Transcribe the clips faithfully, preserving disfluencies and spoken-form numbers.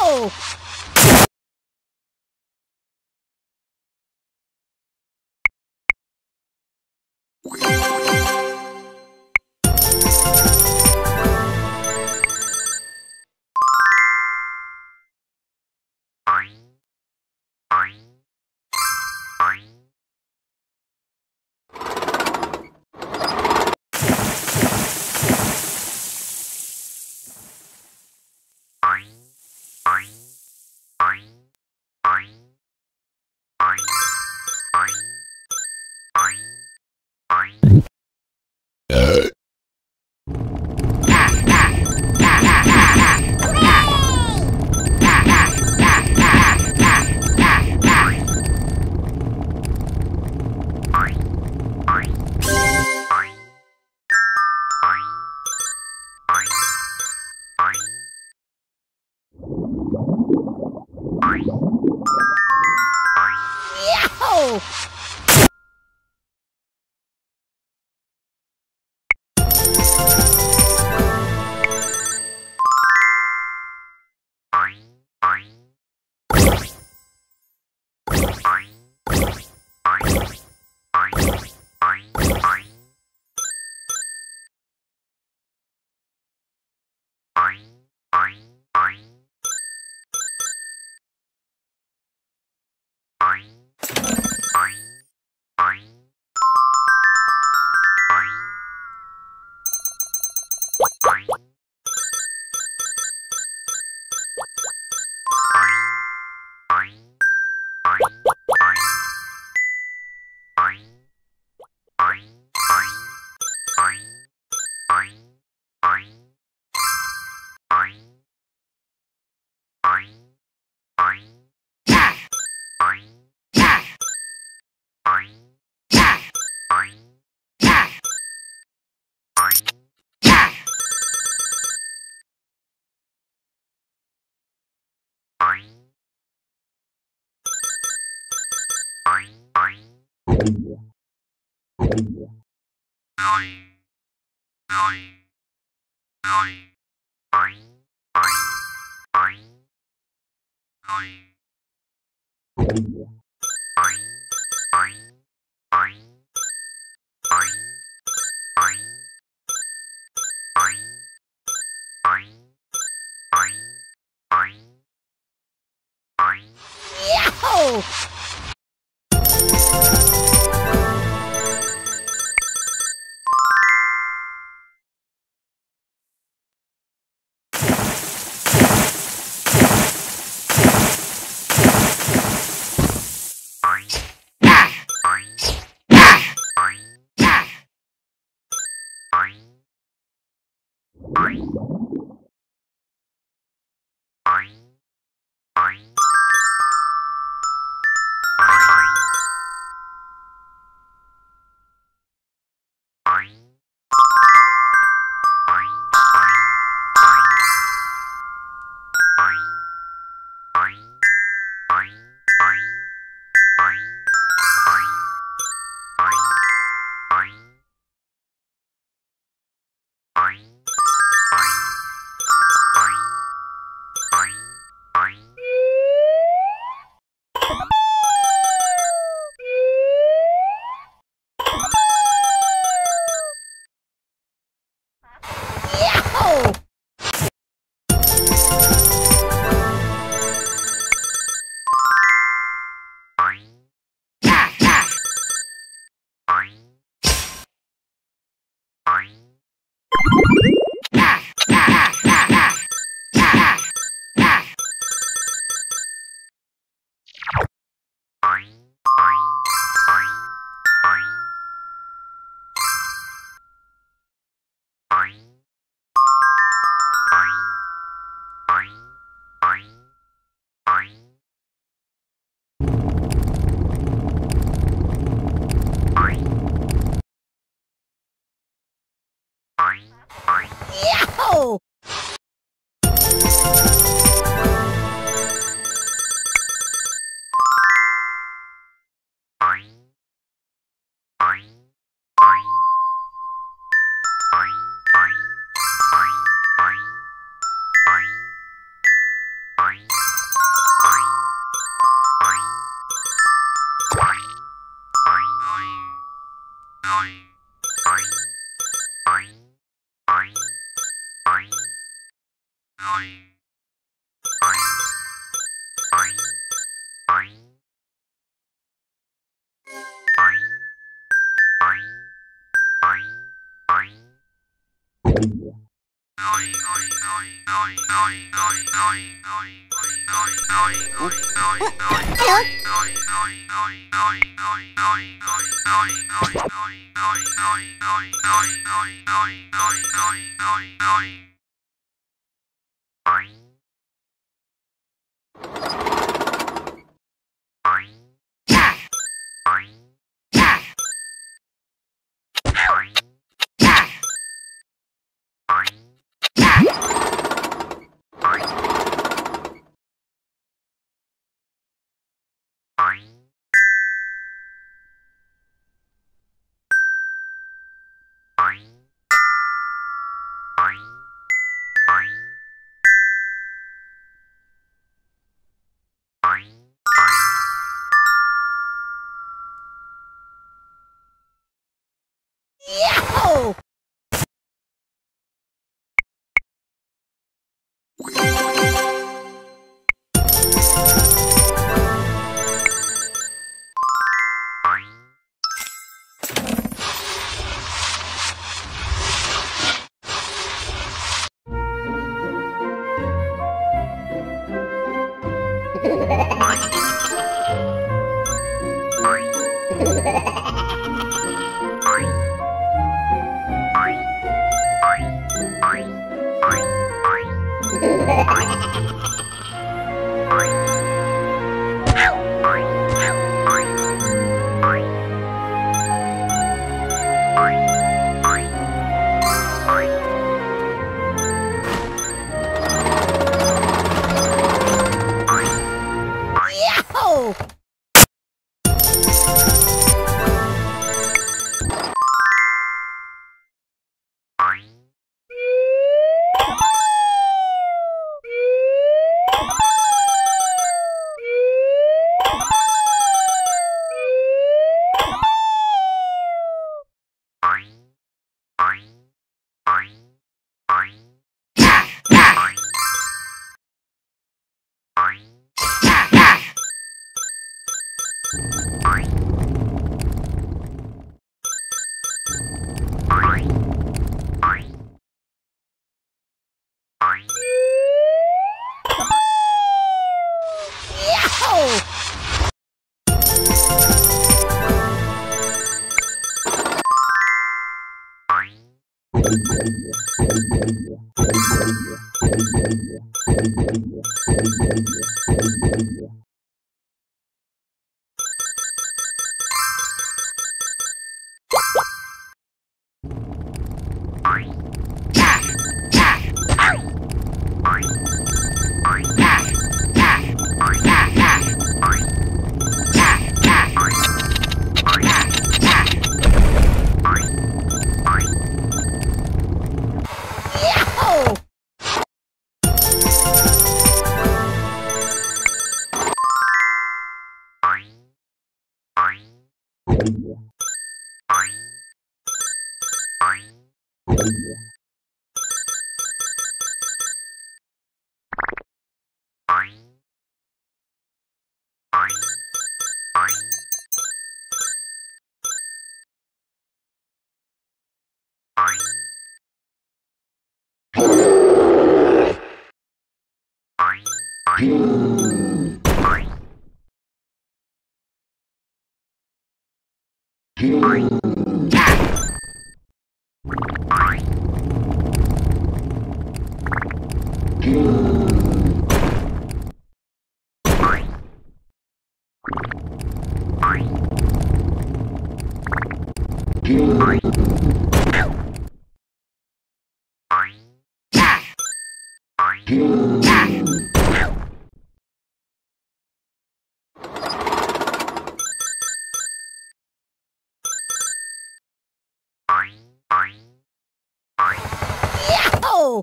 go!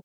Oh!